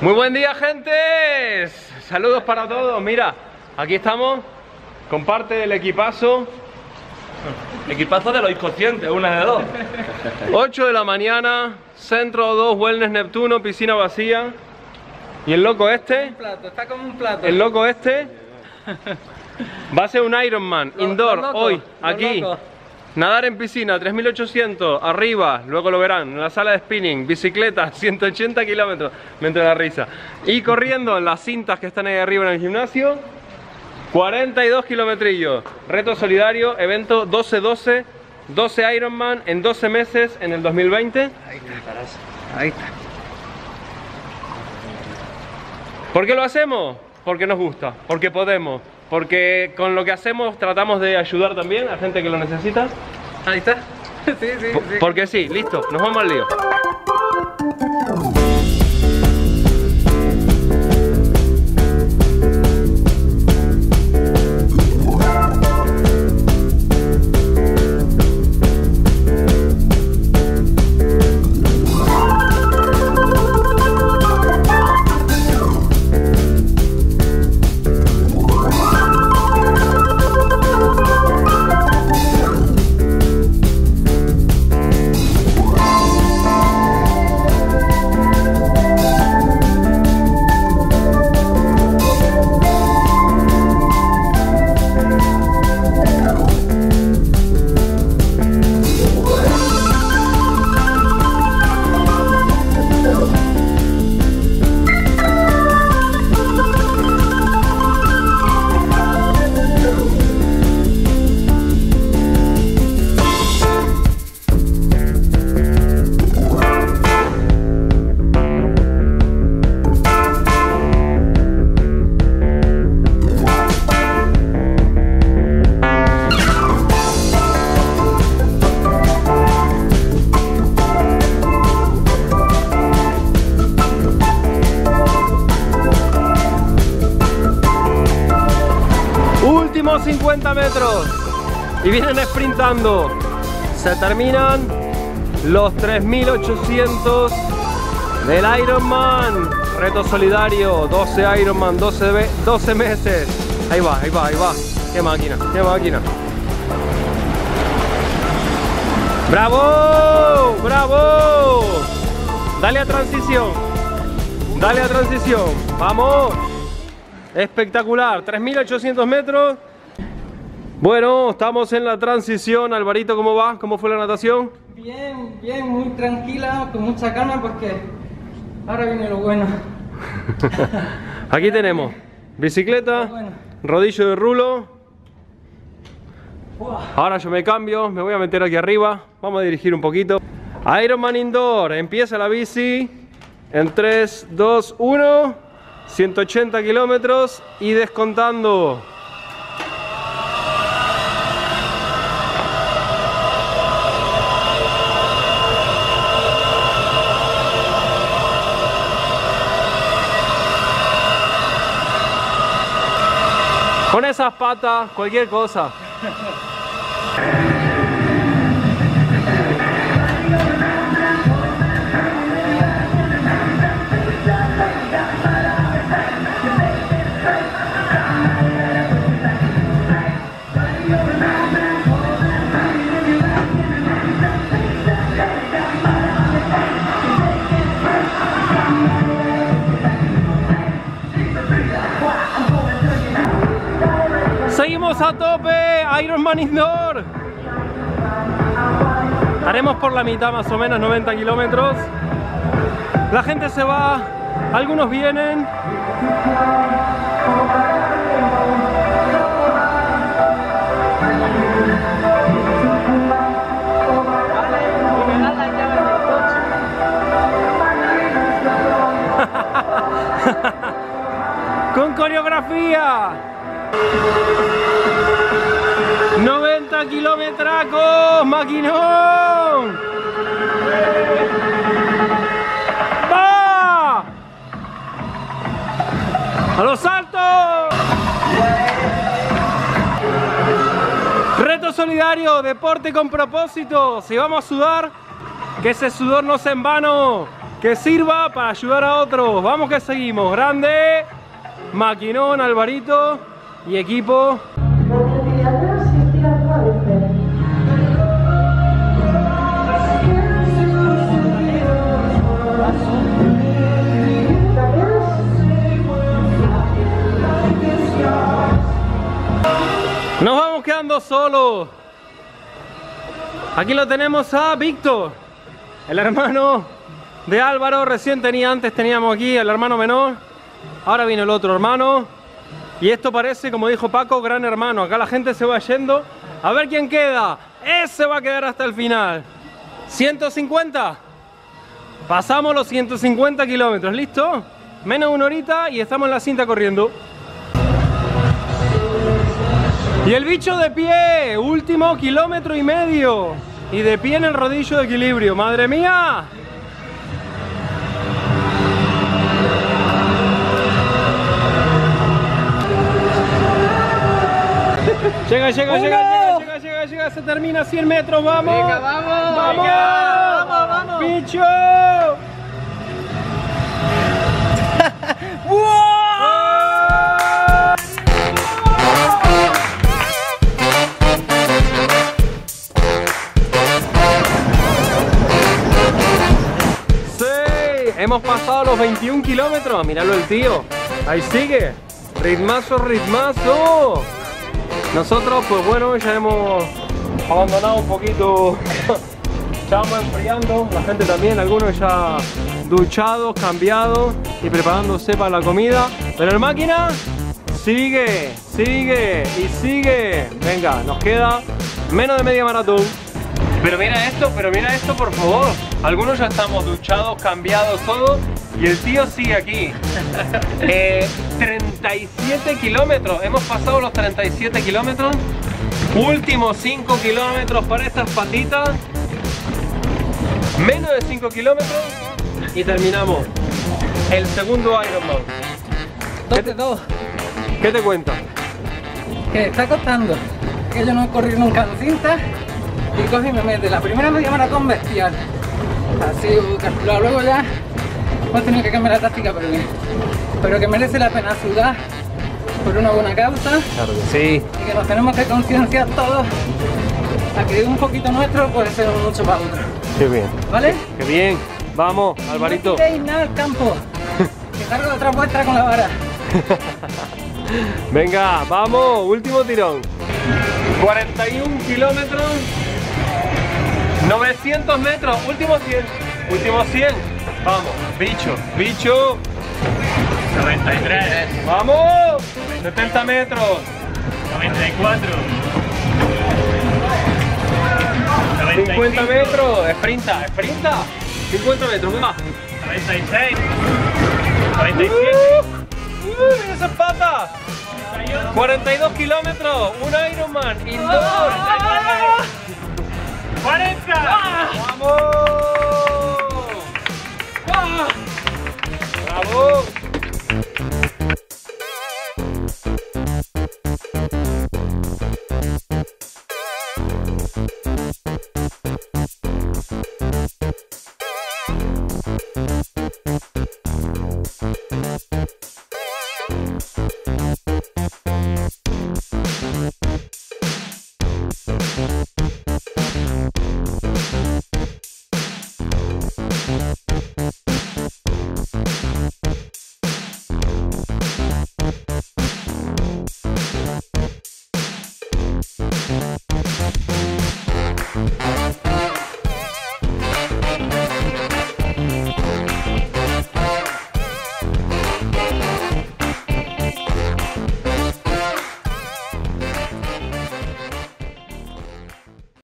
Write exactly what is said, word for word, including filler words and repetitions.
Muy buen día, gente. Saludos para todos. Mira, aquí estamos. Comparte el equipazo. Equipazo de los inconscientes, una de dos. ocho de la mañana, Centro O dos Wellness Neptuno, piscina vacía. Y el loco este. Un plato, está como un plato. El loco este va a ser un Ironman Indoor los locos, hoy, aquí. Los locos. Nadar en piscina, tres mil ochocientos, arriba, luego lo verán, en la sala de spinning, bicicleta, ciento ochenta kilómetros, me entra la risa. Y corriendo en las cintas que están ahí arriba en el gimnasio, cuarenta y dos kilometrillos. Reto Solidario, evento doce doce, doce Ironman en doce meses en el dos mil veinte. Ahí está, ahí está. ¿Por qué lo hacemos? Porque nos gusta, porque podemos. Porque con lo que hacemos tratamos de ayudar también a gente que lo necesita. Ahí está. Sí, sí, sí. Porque sí, listo, nos vamos al lío. cincuenta metros y vienen sprintando. Se terminan los tres mil ochocientos del Ironman Reto Solidario, doce Ironman, doce meses. Ahí va, ahí va, ahí va. Qué máquina, qué máquina. Bravo, bravo. Dale a transición, dale a transición. Vamos. Espectacular, tres mil ochocientos metros. Bueno, estamos en la transición. Alvarito, ¿cómo va? ¿Cómo fue la natación? Bien, bien, muy tranquila, con mucha calma porque ahora viene lo bueno. Aquí tenemos bicicleta, bueno, rodillo de rulo. Ahora yo me cambio, me voy a meter aquí arriba. Vamos a dirigir un poquito. Ironman Indoor, empieza la bici en tres, dos, uno. ciento ochenta kilómetros y descontando. Con esas patas, cualquier cosa. Seguimos a tope, Ironman Indoor. Haremos por la mitad más o menos, noventa kilómetros. La gente se va, algunos vienen. Con coreografía. noventa kilometracos, maquinón. ¡Va! ¡A los saltos! Reto Solidario, deporte con propósito. Si vamos a sudar, que ese sudor no sea en vano. que sirva para ayudar a otros. Vamos que seguimos. Grande, Maquinón, Alvarito y equipo. Nos vamos quedando solos. Aquí lo tenemos a Víctor, el hermano de Álvaro. Recién tenía, antes teníamos aquí el hermano menor, ahora vino el otro hermano. Y esto parece, como dijo Paco, gran hermano. Acá la gente se va yendo. A ver quién queda. Ese va a quedar hasta el final. ciento cincuenta. Pasamos los ciento cincuenta kilómetros. ¿Listo? Menos una horita y estamos en la cinta corriendo. Y el bicho de pie, último kilómetro y medio. Y de pie en el rodillo de equilibrio, madre mía. Llega, llega, llega, llega, llega, llega, se termina cien metros, vamos. Venga, vamos, vamos, venga, vamos, vamos. Bicho. ¡Wow! Hemos pasado los veintiún kilómetros, míralo el tío, ahí sigue, ritmazo, ritmazo. Nosotros, pues bueno, ya hemos abandonado un poquito, ya vamos enfriando, la gente también, algunos ya duchados, cambiados y preparándose para la comida. Pero el máquina sigue, sigue y sigue. Venga, nos queda menos de media maratón. Pero mira esto, pero mira esto por favor. Algunos ya estamos duchados, cambiados, todo. Y el tío sigue aquí. eh, treinta y siete kilómetros. Hemos pasado los treinta y siete kilómetros. Últimos cinco kilómetros para estas patitas. Menos de cinco kilómetros. Y terminamos. El segundo Ironman. ¿Qué te, ¿Qué te cuenta? Que está costando. Que yo no he corrido nunca en cinta. Y cogí y me mete la primera media maratón bestial. Así calculado, luego ya hemos tenido que cambiar la táctica, pero que, pero que merece la pena sudar por una buena causa. Claro que sí. Y que nos tenemos que concienciar todos a que un poquito nuestro puede ser mucho para otro. Qué bien. ¿Vale? Qué bien. Vamos, Alvarito. No quitéis nada al campo. Que cargo de otra vuestra con la vara. Venga, vamos, último tirón. cuarenta y un kilómetros. novecientos metros, último cien, último cien, vamos, bicho, bicho, noventa y tres, vamos, setenta metros, noventa y cuatro, cincuenta metros, sprinta, sprinta, cincuenta metros, más, noventa y seis, noventa y siete, uh, uh, mira esas patas, cuarenta y dos kilómetros, un Ironman Indoor, cuarenta. ¡Ah! ¡Vamos! ¡Ah! ¡Bravo!